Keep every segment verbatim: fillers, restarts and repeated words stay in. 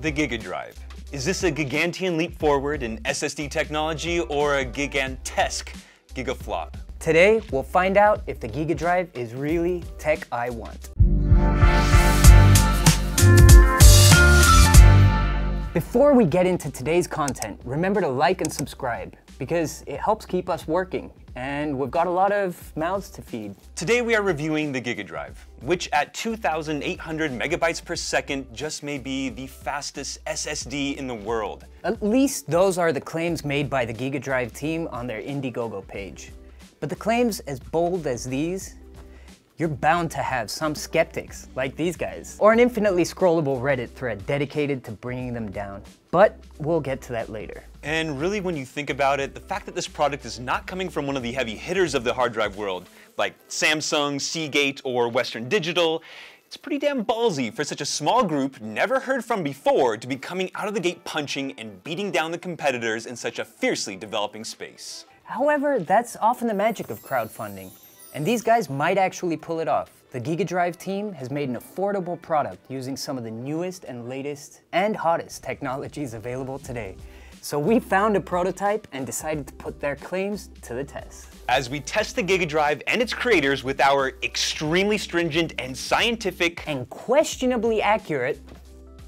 the GigaDrive. Is this a gigantean leap forward in S S D technology or a gigantesque gigaflop? Today, we'll find out if the GigaDrive is really Tech I Want. Before we get into today's content, remember to like and subscribe because it helps keep us working and we've got a lot of mouths to feed. Today we are reviewing the GigaDrive, which at two thousand eight hundred megabytes per second just may be the fastest S S D in the world. At least those are the claims made by the GigaDrive team on their Indiegogo page. But the claims as bold as these, you're bound to have some skeptics like these guys, or an infinitely scrollable Reddit thread dedicated to bringing them down. But we'll get to that later. And really, when you think about it, the fact that this product is not coming from one of the heavy hitters of the hard drive world, like Samsung, Seagate, or Western Digital, it's pretty damn ballsy for such a small group never heard from before to be coming out of the gate punching and beating down the competitors in such a fiercely developing space. However, that's often the magic of crowdfunding. And these guys might actually pull it off. The GigaDrive team has made an affordable product using some of the newest and latest and hottest technologies available today. So we found a prototype and decided to put their claims to the test. As we test the GigaDrive and its creators with our extremely stringent and scientific and questionably accurate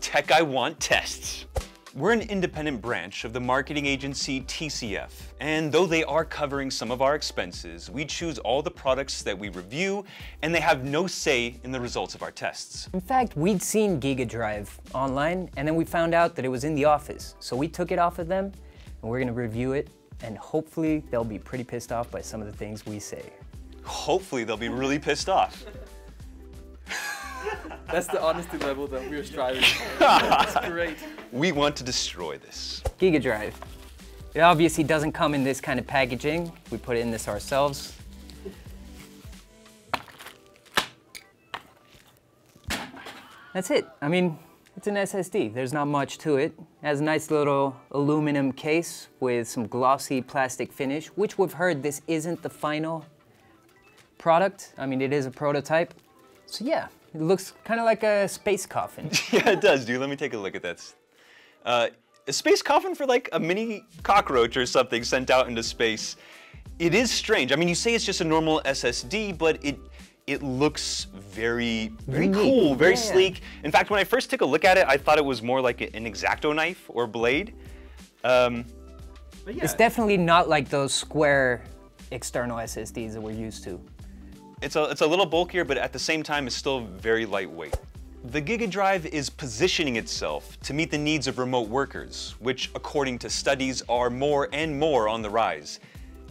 Tech I Want tests. We're an independent branch of the marketing agency T C F, and though they are covering some of our expenses, we choose all the products that we review, and they have no say in the results of our tests. In fact, we'd seen GigaDrive online, and then we found out that it was in the office, so we took it off of them, and we're gonna review it, and hopefully they'll be pretty pissed off by some of the things we say. Hopefully they'll be really pissed off. That's the honesty level that we were striving for. That's great. We want to destroy this. GigaDrive. It obviously doesn't come in this kind of packaging. We put it in this ourselves. That's it. I mean, it's an S S D. There's not much to it. It has a nice little aluminum case with some glossy plastic finish, which we've heard this isn't the final product. I mean, it is a prototype. So yeah. It looks kind of like a space coffin. Yeah, it does, dude. Let me take a look at this. Uh, a space coffin for like a mini cockroach or something sent out into space. It is strange. I mean, you say it's just a normal S S D, but it it looks very, very Unique. cool, very yeah. sleek. In fact, when I first took a look at it, I thought it was more like an X-Acto knife or blade. Um, but yeah. It's definitely not like those square external S S Ds that we're used to. It's a, it's a little bulkier, but at the same time, it's still very lightweight. The GigaDrive is positioning itself to meet the needs of remote workers, which according to studies are more and more on the rise.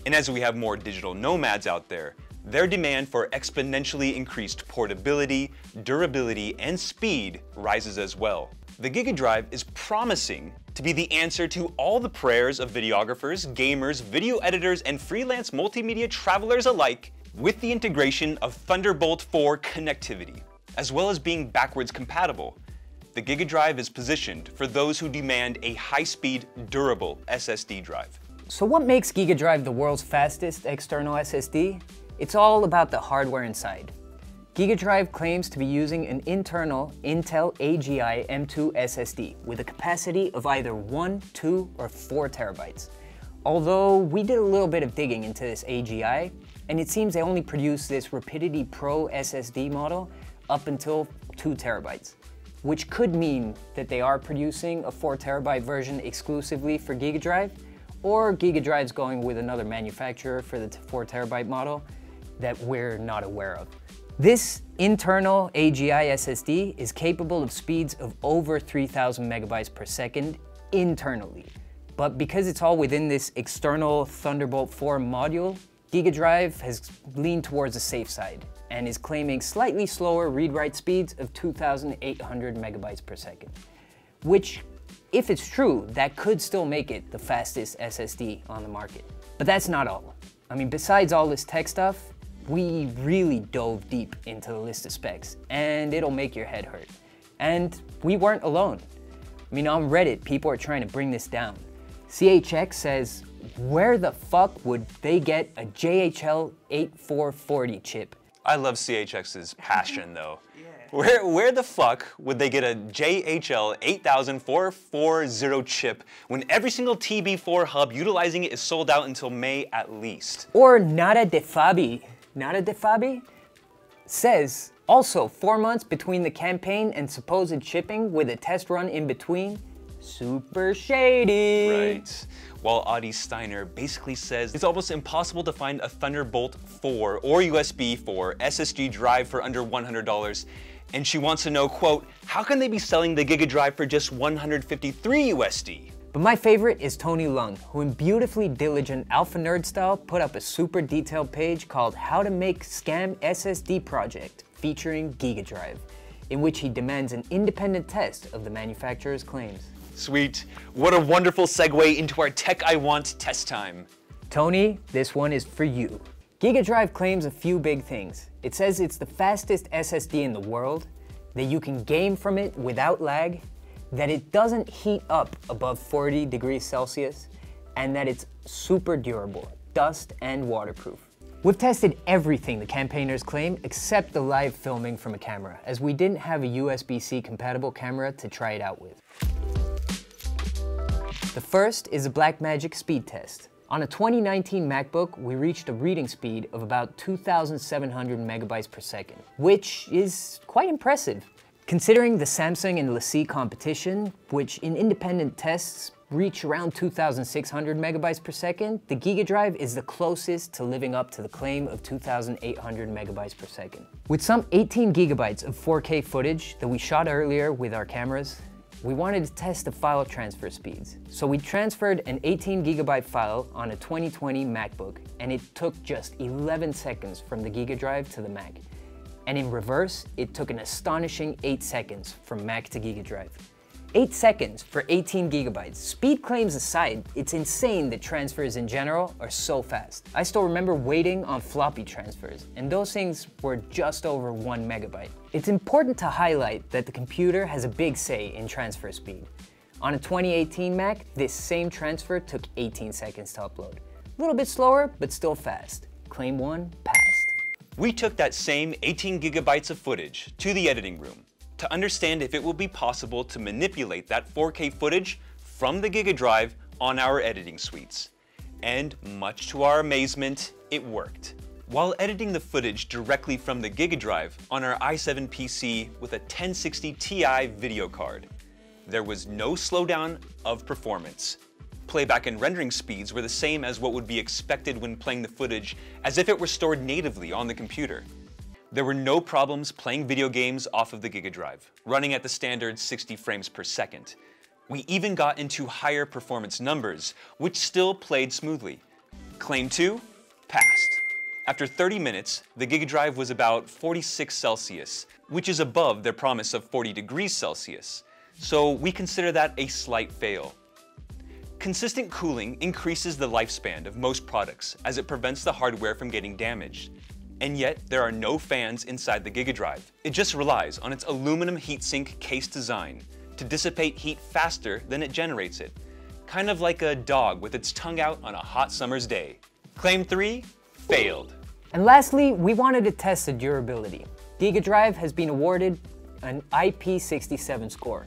And as we have more digital nomads out there, their demand for exponentially increased portability, durability, and speed rises as well. The GigaDrive is promising to be the answer to all the prayers of videographers, gamers, video editors, and freelance multimedia travelers alike, with the integration of Thunderbolt four connectivity, as well as being backwards compatible. The GigaDrive is positioned for those who demand a high-speed, durable S S D drive. So what makes GigaDrive the world's fastest external S S D? It's all about the hardware inside. GigaDrive claims to be using an internal Intel A G I M two S S D with a capacity of either one, two, or four terabytes. Although we did a little bit of digging into this A G I, and it seems they only produce this Rapidity Pro S S D model up until two terabytes, which could mean that they are producing a four terabyte version exclusively for GigaDrive, or GigaDrive's going with another manufacturer for the four terabyte model that we're not aware of. This internal A G I S S D is capable of speeds of over three thousand megabytes per second internally, but because it's all within this external Thunderbolt four module, GigaDrive has leaned towards the safe side and is claiming slightly slower read-write speeds of two thousand eight hundred megabytes per second, which, if it's true, that could still make it the fastest S S D on the market. But that's not all. I mean, besides all this tech stuff, we really dove deep into the list of specs, and it'll make your head hurt. And we weren't alone. I mean, on Reddit, people are trying to bring this down. C H X says, where the fuck would they get a J H L eighty-four forty chip? I love C H X's passion though. Yeah. Where, where the fuck would they get a J H L eight thousand four forty chip when every single T B four hub utilizing it is sold out until May at least? Or Nara de Fabi. Nara de Fabi says, also four months between the campaign and supposed shipping with a test run in between. Super shady. Right. While Adi Steiner basically says it's almost impossible to find a Thunderbolt four or U S B four S S D drive for under one hundred dollars. And she wants to know, quote, how can they be selling the GigaDrive for just one hundred fifty-three U S D? But my favorite is Tony Lung, who in beautifully diligent alpha nerd style put up a super detailed page called How to Make Scam S S D Project featuring GigaDrive, in which he demands an independent test of the manufacturer's claims. Sweet. What a wonderful segue into our Tech I Want test time. Tony, this one is for you. GigaDrive claims a few big things. It says it's the fastest S S D in the world, that you can game from it without lag, that it doesn't heat up above forty degrees Celsius, and that it's super durable, dust and waterproof. We've tested everything the campaigners claim except the live filming from a camera, as we didn't have a U S B C compatible camera to try it out with. The first is a Blackmagic speed test. On a twenty nineteen MacBook, we reached a reading speed of about two thousand seven hundred megabytes per second, which is quite impressive. Considering the Samsung and Lacie competition, which in independent tests reach around two thousand six hundred megabytes per second, the GigaDrive is the closest to living up to the claim of two thousand eight hundred megabytes per second. With some eighteen gigabytes of four K footage that we shot earlier with our cameras, we wanted to test the file transfer speeds. So we transferred an eighteen gigabyte file on a twenty twenty MacBook, and it took just eleven seconds from the GigaDrive to the Mac. And in reverse, it took an astonishing eight seconds from Mac to GigaDrive. Eight seconds for eighteen gigabytes. Speed claims aside, it's insane that transfers in general are so fast. I still remember waiting on floppy transfers, and those things were just over one megabyte. It's important to highlight that the computer has a big say in transfer speed. On a twenty eighteen Mac, this same transfer took eighteen seconds to upload. A little bit slower, but still fast. Claim one, passed. We took that same eighteen gigabytes of footage to the editing room to understand if it will be possible to manipulate that four K footage from the GigaDrive on our editing suites. And much to our amazement, it worked. While editing the footage directly from the GigaDrive on our i seven P C with a ten sixty Ti video card, there was no slowdown of performance. Playback and rendering speeds were the same as what would be expected when playing the footage as if it were stored natively on the computer. There were no problems playing video games off of the GigaDrive, running at the standard sixty frames per second. We even got into higher performance numbers, which still played smoothly. Claim two, passed. After thirty minutes, the GigaDrive was about forty-six Celsius, which is above their promise of forty degrees Celsius. So we consider that a slight fail. Consistent cooling increases the lifespan of most products as it prevents the hardware from getting damaged. And yet, there are no fans inside the GigaDrive. It just relies on its aluminum heatsink case design to dissipate heat faster than it generates it. Kind of like a dog with its tongue out on a hot summer's day. Claim three, failed. And lastly, we wanted to test the durability. GigaDrive has been awarded an I P sixty-seven score.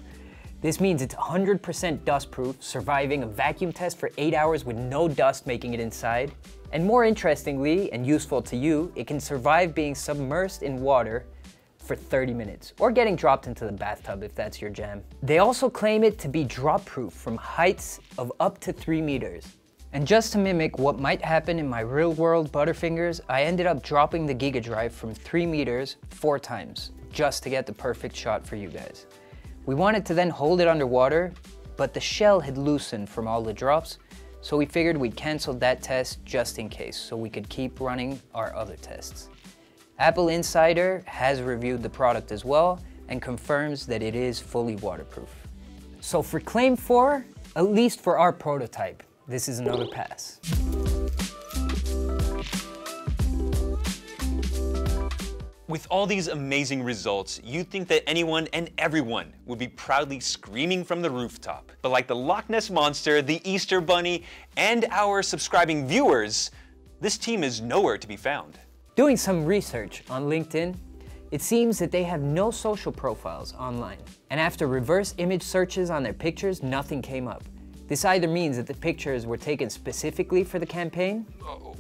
This means it's one hundred percent dustproof, surviving a vacuum test for eight hours with no dust making it inside. And more interestingly, and useful to you, it can survive being submersed in water for thirty minutes, or getting dropped into the bathtub if that's your jam. They also claim it to be drop-proof from heights of up to three meters. And just to mimic what might happen in my real-world Butterfingers, I ended up dropping the GigaDrive from three meters four times, just to get the perfect shot for you guys. We wanted to then hold it underwater, but the shell had loosened from all the drops, so we figured we'd cancel that test just in case, so we could keep running our other tests. Apple Insider has reviewed the product as well and confirms that it is fully waterproof. So for claim four, at least for our prototype, this is another pass. With all these amazing results, you'd think that anyone and everyone would be proudly screaming from the rooftop. But like the Loch Ness Monster, the Easter Bunny, and our subscribing viewers, this team is nowhere to be found. Doing some research on LinkedIn, It seems that they have no social profiles online, and after reverse image searches on their pictures, nothing came up. This either means that the pictures were taken specifically for the campaign,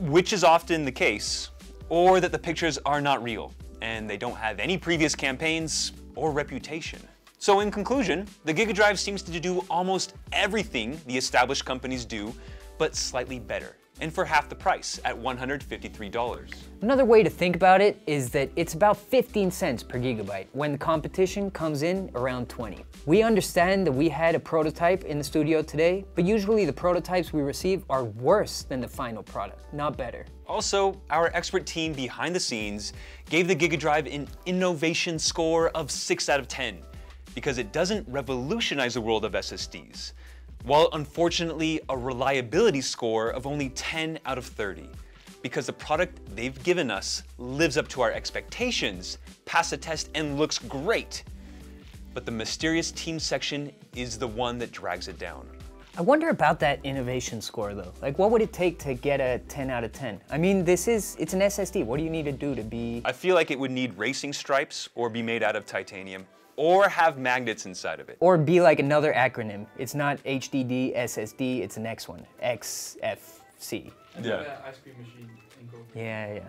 which is often the case, or that the pictures are not real, and they don't have any previous campaigns or reputation. So in conclusion, the GigaDrive seems to do almost everything the established companies do, but slightly better, and for half the price, at one hundred fifty-three dollars. Another way to think about it is that it's about fifteen cents per gigabyte when the competition comes in around twenty. We understand that we had a prototype in the studio today, but usually the prototypes we receive are worse than the final product, not better. Also, our expert team behind the scenes gave the GigaDrive an innovation score of six out of ten, because it doesn't revolutionize the world of S S Ds, while unfortunately a reliability score of only ten out of thirty, because the product they've given us lives up to our expectations, passed the test and looks great. But the mysterious team section is the one that drags it down. I wonder about that innovation score though. Like, what would it take to get a ten out of ten? I mean, this is, it's an S S D. What do you need to do to be? I feel like it would need racing stripes or be made out of titanium, or have magnets inside of it. Or be like another acronym. It's not H D D, S S D, it's the next one, X F C. Yeah. Yeah, yeah.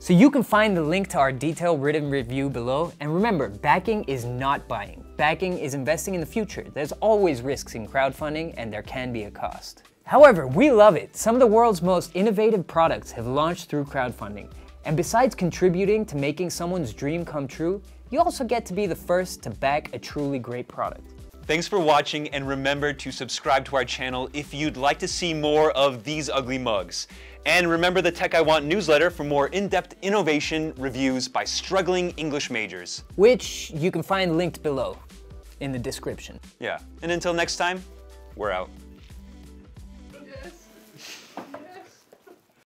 So you can find the link to our detailed written review below. And remember, backing is not buying. Backing is investing in the future. There's always risks in crowdfunding, and there can be a cost. However, we love it. Some of the world's most innovative products have launched through crowdfunding. And besides contributing to making someone's dream come true, you also get to be the first to back a truly great product. Thanks for watching, and remember to subscribe to our channel if you'd like to see more of these ugly mugs. And remember the Tech I Want newsletter for more in-depth innovation reviews by struggling English majors, which you can find linked below in the description. Yeah, and until next time, we're out.